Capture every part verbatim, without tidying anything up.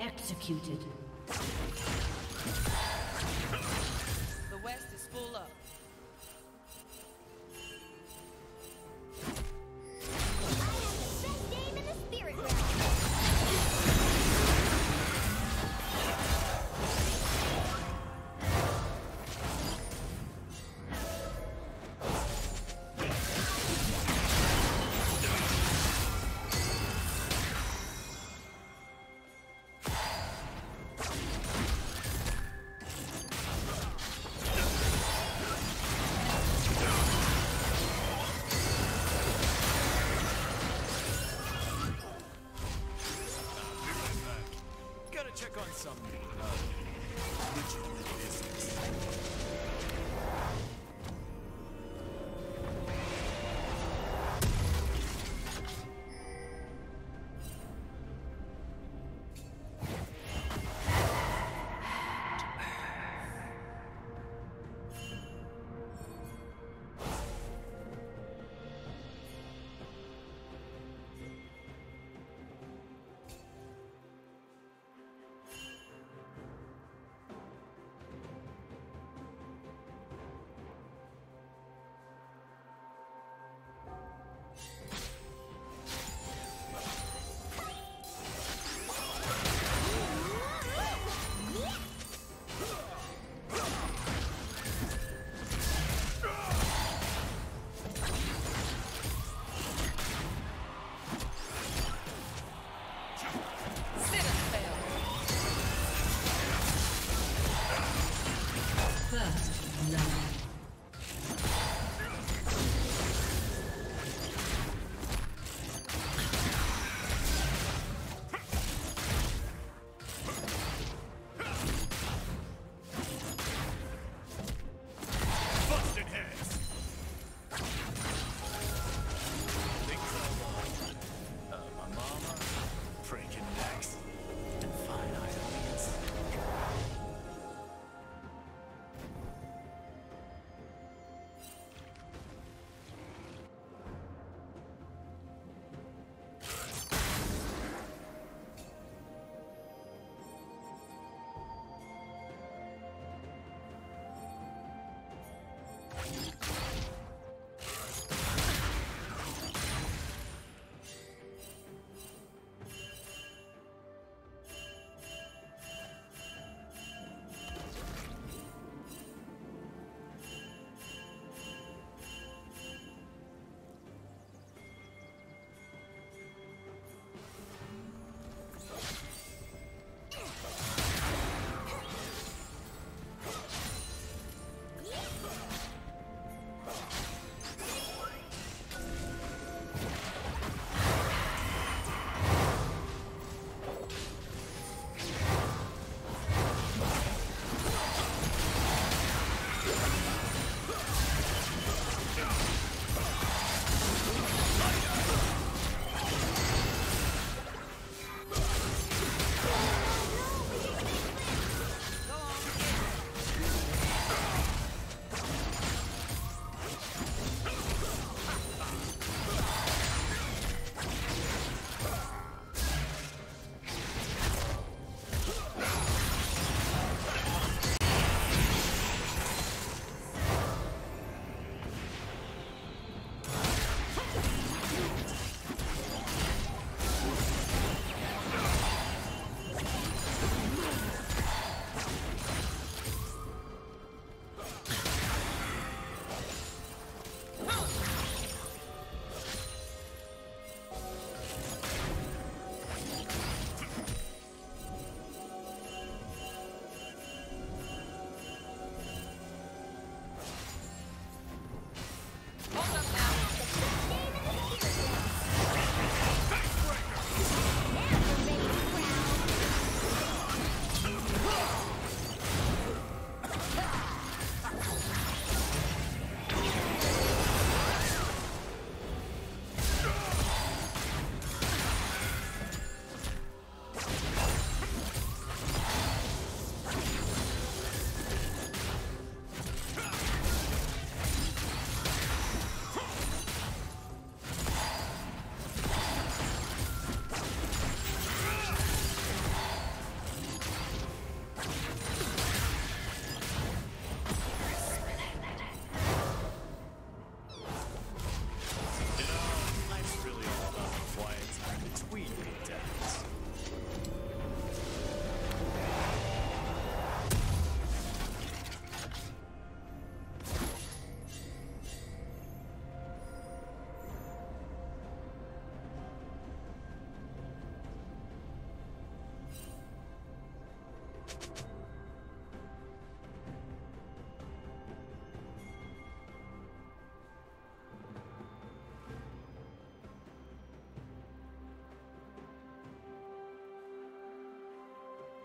Executed. The West is full up. Check on some uh, legitimate business.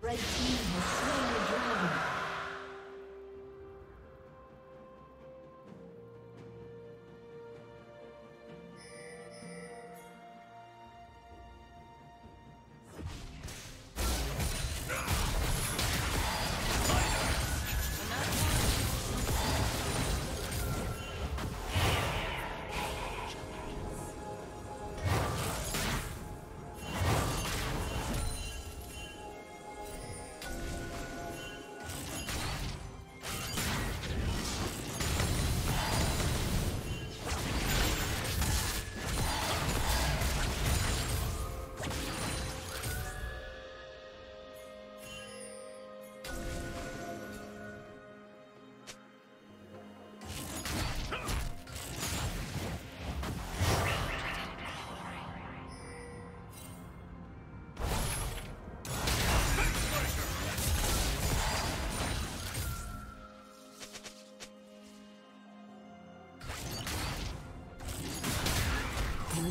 Red team has slain the dragon. Blue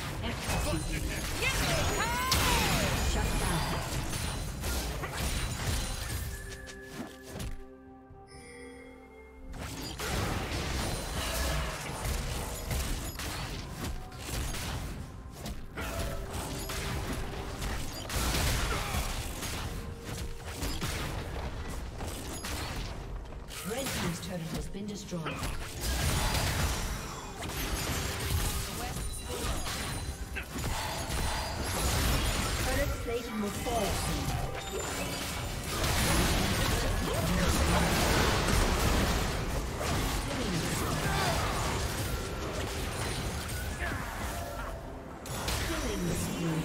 Executed. Shut down. Destroyed. Turret plating will fall soon. Killing spree.